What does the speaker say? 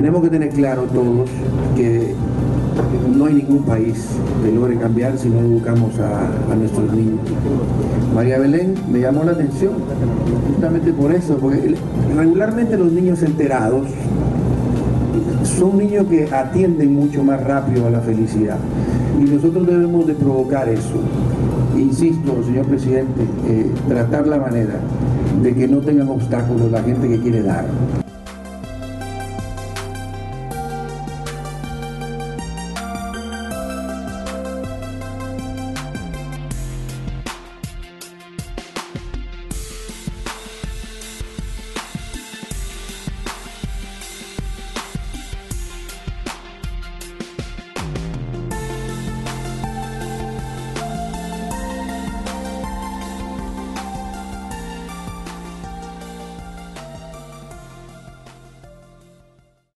Tenemos que tener claro todos que no hay ningún país que logre cambiar si no educamos a nuestros niños. María Belén me llamó la atención justamente por eso, porque regularmente los niños enterados son niños que atienden mucho más rápido a la felicidad, y nosotros debemos de provocar eso. Insisto, señor presidente, tratar la manera de que no tengan obstáculos la gente que quiere dar.